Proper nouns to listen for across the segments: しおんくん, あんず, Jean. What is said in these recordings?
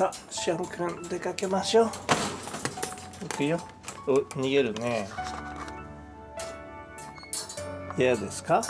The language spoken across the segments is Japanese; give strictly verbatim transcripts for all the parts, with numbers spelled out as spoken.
さあ、しおんくん出かけましょう。行くよ。お、逃げるね。嫌ですか？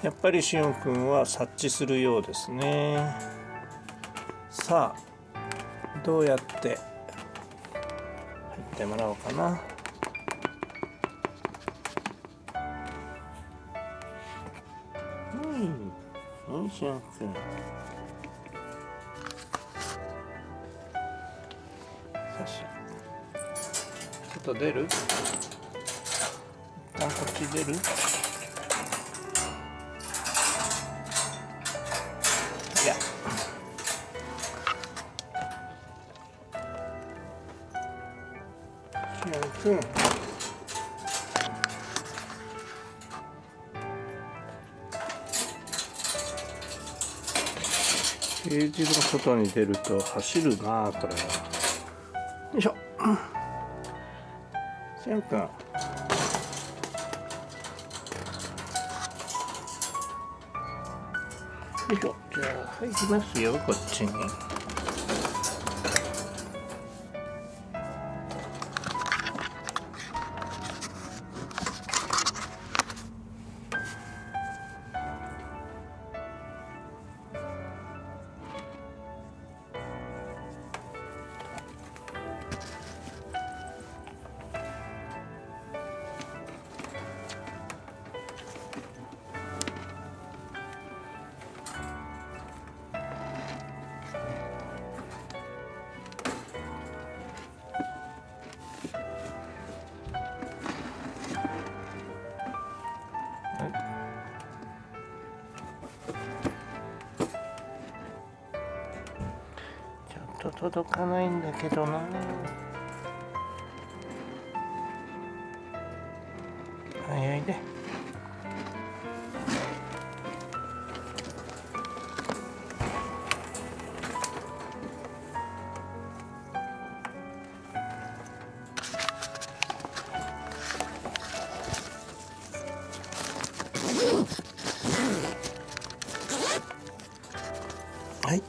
やっぱりしおんくんは察知するようですね。さあ、どうやって入ってもらおうかな。うん、うん、しおんくん。ちょっと出る？一旦こっち出る？うん、よケージの外に出ると走るなあ、これは。よいしょ。しおんくん。よいしょ。じゃあ入りますよ、こっちに。届かないんだけどな。早いで。はい。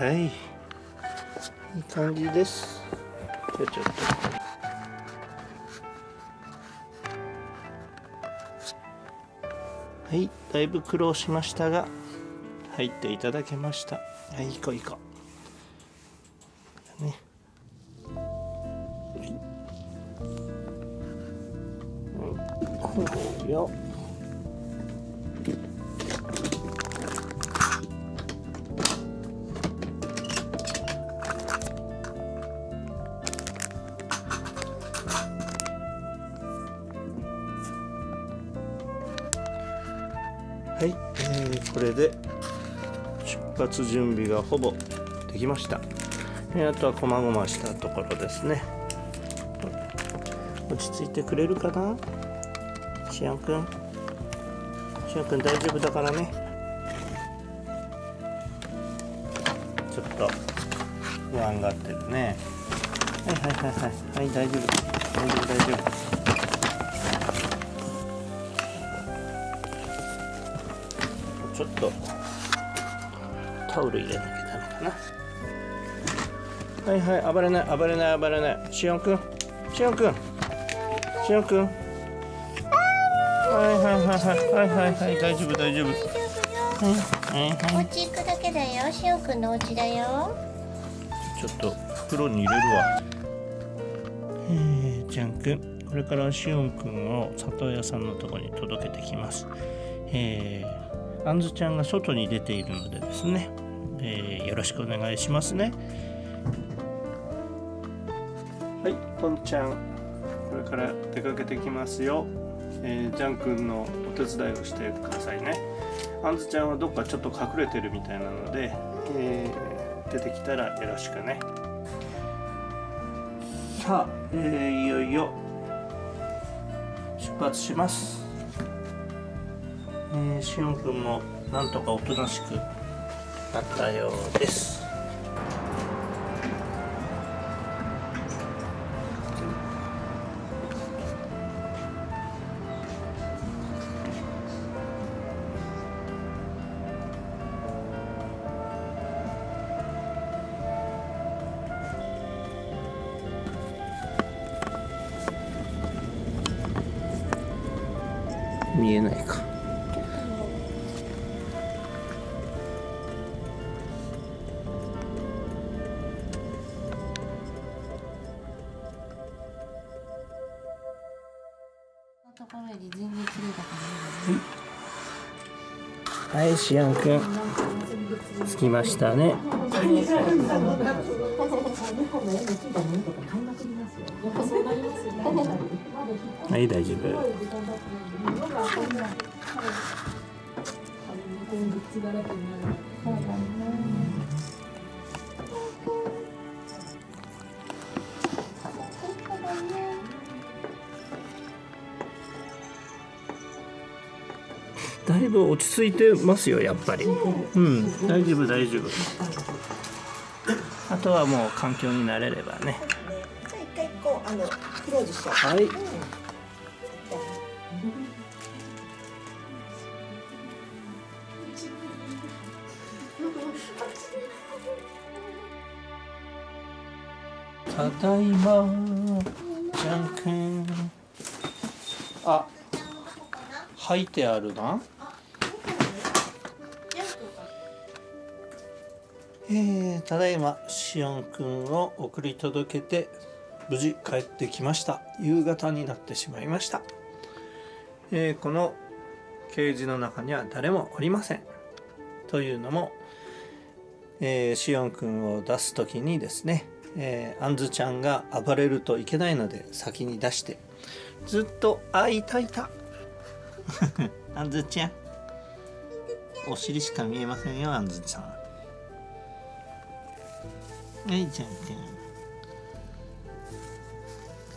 はい、いい感じです。じゃあちょっと。はい、だいぶ苦労しましたが入っていただけました。はい、いこういこう。ね。こうよ。はい、えー、これで出発準備がほぼできました。えー、あとはこまごましたところですね。落ち着いてくれるかな？しおんくん。しおんくん大丈夫だからね。ちょっと不安がってるね。はいはいはいはい。はい、大丈夫。大丈夫大丈夫。ちょっとタオル入れなきゃダメかな。はいはい、暴れない暴れない暴れない。しおんくん、しおんくん、しおんくん。はいはいはいはいはいはいはい、大丈夫大丈夫。お家行くだけだよ、しおんくんのお家だよ。ちょっと袋に入れるわ。えー、ちゃんくん、これからしおんくんを里親さんのところに届けてきます。えーあんずちゃんが外に出ているのでですね、えー、よろしくお願いしますね。はい、ぽんちゃん、これから出かけてきますよ。えー、ジャン君のお手伝いをしてくださいね。あんずちゃんはどっかちょっと隠れてるみたいなので、えー、出てきたらよろしくね。さあ、えー、いよいよ出発します。えー、しおんくんもなんとかおとなしくなったようです。見えないか。はい、しおんくん着きましたね。はい、大丈夫。だいぶ落ち着いてますよ、やっぱり。うん、大丈夫大丈夫。あとはもう環境に慣れればね。じゃあ一回こうあのクローズしちゃう。はい。うんただいまー、じゃんくん。あ、吐いてあるな。えー、ただいま、しおんくんを送り届けて、無事帰ってきました。夕方になってしまいました。えー、このケージの中には誰もおりません。というのも、えー、しおんくんを出すときにですね、えー、あんずちゃんが暴れるといけないので先に出して、ずっとあいたいたあんずちゃん、お尻しか見えませんよ、あんずちゃん。はい、じゃんけん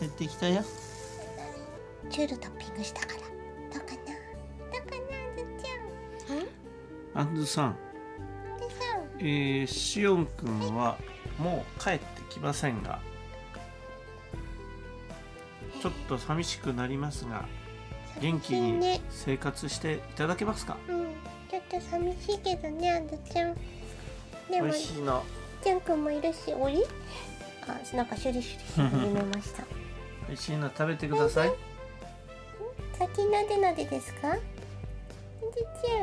帰ってきたよ。チュールトッピングしたからどうかなどうかな、あんずちゃん。あんずさん、えー、しおんくんはもう帰ってきませんが、ちょっと寂しくなりますが、元気に生活していただけますか？うん、ちょっと寂しいけどね、あんずちゃん。でも、おいしいの。じゃんくんもいるし、おり。あ、なんかシュリシュリ始めました。おいしいの食べてください。先なでなでですか？あんずちゃ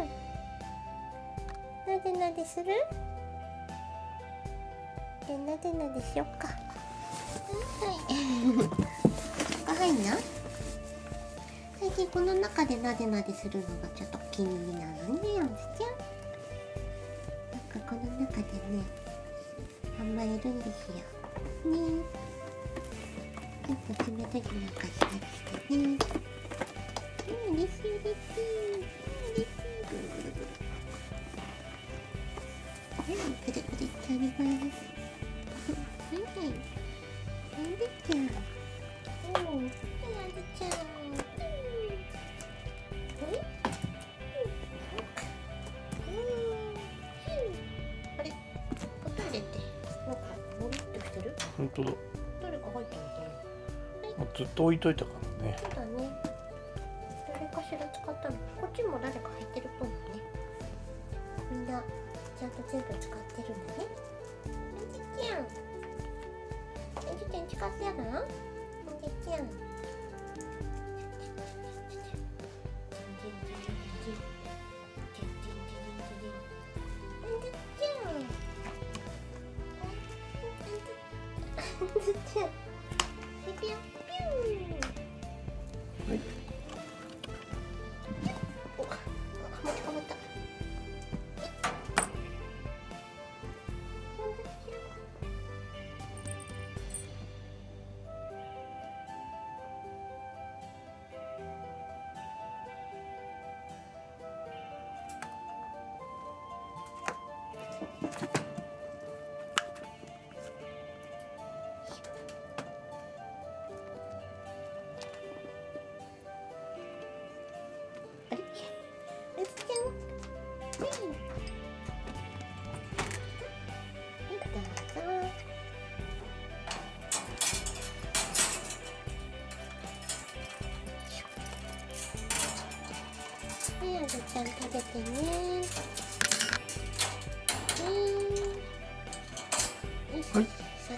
ん。なでなでする？でなでなでしよっか。はい。あ、はいな。最近この中でなでなでするのがちょっと気になるね、あんずちゃん。なんかこの中でね、あんまいるんですよ。ね。ちょっと冷たくなんかしたりしてね。うん、嬉しい嬉しい。嬉しい。うん、くるくるってあります。本当だ。どれか入ってみたい。ずっと置いといたからね。そうだね。誰かしら使ったの。こっちも誰か入ってるっぽいね。みんなちゃんと全部使ってるんだね。あんずちゃん。あんずちゃん使ってやる？あんずちゃん。はい。お、かまったかまった。ちゃん食べてね。はい、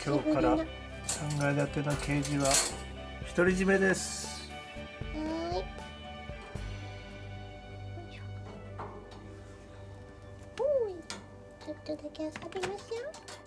今日からさんがい建てのケージは独り占めです。はい。ちょっとだけ遊びましょう。